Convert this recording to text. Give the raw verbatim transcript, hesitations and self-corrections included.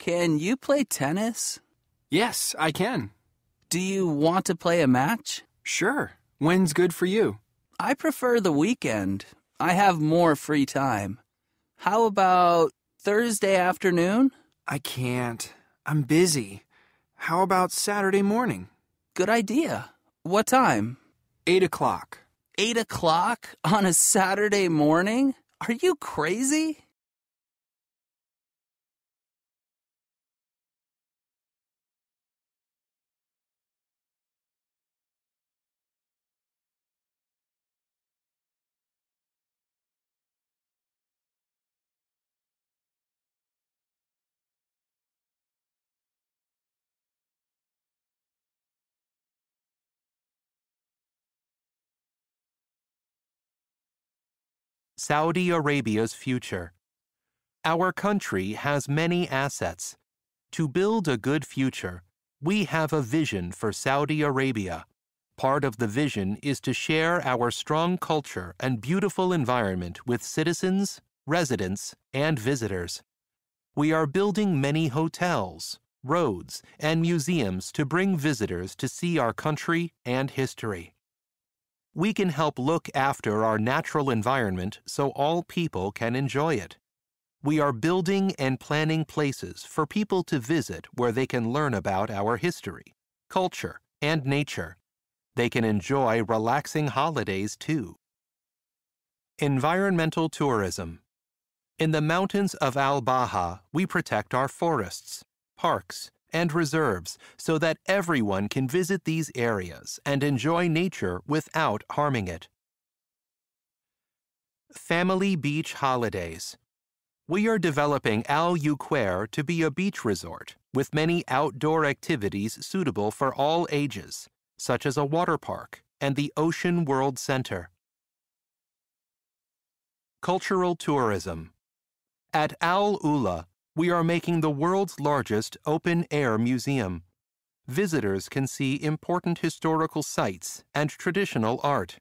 Can you play tennis? Yes, I can. Do you want to play a match? Sure. When's good for you? I prefer the weekend. I have more free time. How about Thursday afternoon? I can't. I'm busy. How about Saturday morning? Good idea. What time? Eight o'clock. Eight o'clock on a Saturday morning? Are you crazy? Saudi Arabia's future. Our country has many assets. To build a good future, we have a vision for Saudi Arabia. Part of the vision is to share our strong culture and beautiful environment with citizens, residents, and visitors. We are building many hotels, roads, and museums to bring visitors to see our country and history. We can help look after our natural environment so all people can enjoy it. We are building and planning places for people to visit where they can learn about our history, culture, and nature. They can enjoy relaxing holidays too. Environmental tourism. In the mountains of Al Baha, we protect our forests, parks, and reserves so that everyone can visit these areas and enjoy nature without harming it. Family beach holidays. We are developing Al Uqair to be a beach resort with many outdoor activities suitable for all ages, such as a water park and the Ocean World Center. Cultural tourism. At Al Ula, we are making the world's largest open-air museum. Visitors can see important historical sites and traditional art.